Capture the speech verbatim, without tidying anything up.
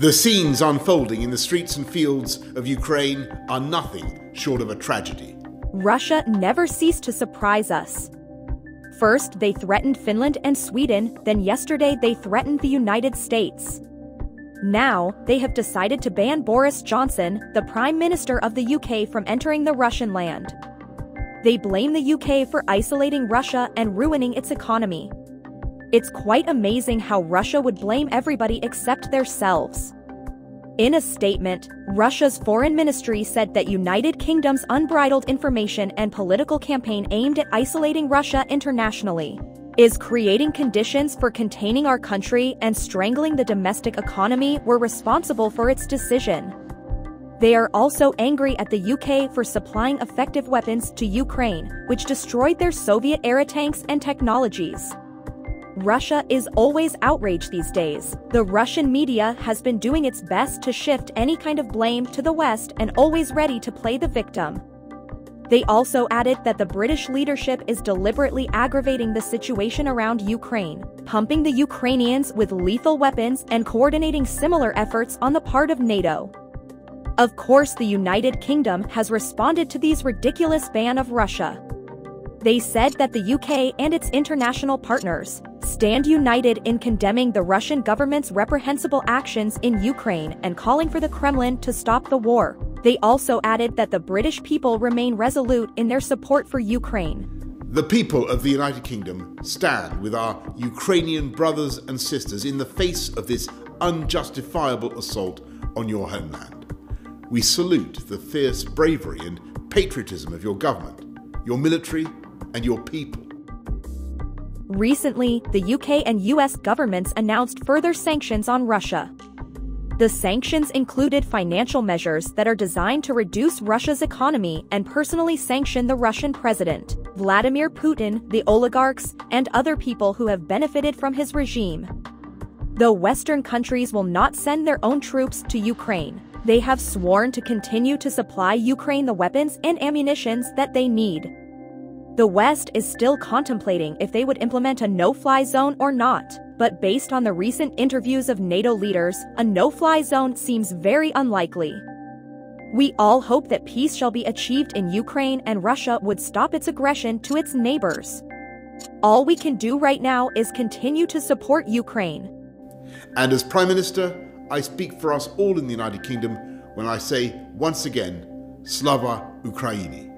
The scenes unfolding in the streets and fields of Ukraine are nothing short of a tragedy. Russia never ceased to surprise us. First, they threatened Finland and Sweden, then yesterday they threatened the United States. Now, they have decided to ban Boris Johnson, the Prime Minister of the U K, from entering the Russian land. They blame the U K for isolating Russia and ruining its economy. It's quite amazing how Russia would blame everybody except themselves. In a statement, Russia's foreign ministry said that United Kingdom's unbridled information and political campaign aimed at isolating Russia internationally is creating conditions for containing our country and strangling the domestic economy were responsible for its decision. They are also angry at the U K for supplying effective weapons to Ukraine, which destroyed their Soviet-era tanks and technologies. Russia is always outraged these days. The Russian media has been doing its best to shift any kind of blame to the West and always ready to play the victim. They also added that the British leadership is deliberately aggravating the situation around Ukraine, pumping the Ukrainians with lethal weapons and coordinating similar efforts on the part of NATO. Of course, the United Kingdom has responded to these ridiculous ban of Russia. They said that the U K and its international partners stand united in condemning the Russian government's reprehensible actions in Ukraine and calling for the Kremlin to stop the war. They also added that the British people remain resolute in their support for Ukraine. The people of the United Kingdom stand with our Ukrainian brothers and sisters in the face of this unjustifiable assault on your homeland. We salute the fierce bravery and patriotism of your government, your military, and your people. Recently, the U K and U S governments announced further sanctions on Russia. The sanctions included financial measures that are designed to reduce Russia's economy and personally sanction the Russian president, Vladimir Putin, the oligarchs, and other people who have benefited from his regime. Though Western countries will not send their own troops to Ukraine, they have sworn to continue to supply Ukraine the weapons and ammunition that they need. The West is still contemplating if they would implement a no-fly zone or not, but based on the recent interviews of NATO leaders, a no-fly zone seems very unlikely. We all hope that peace shall be achieved in Ukraine and Russia would stop its aggression to its neighbors. All we can do right now is continue to support Ukraine. And as Prime Minister, I speak for us all in the United Kingdom when I say once again, Slava Ukraini.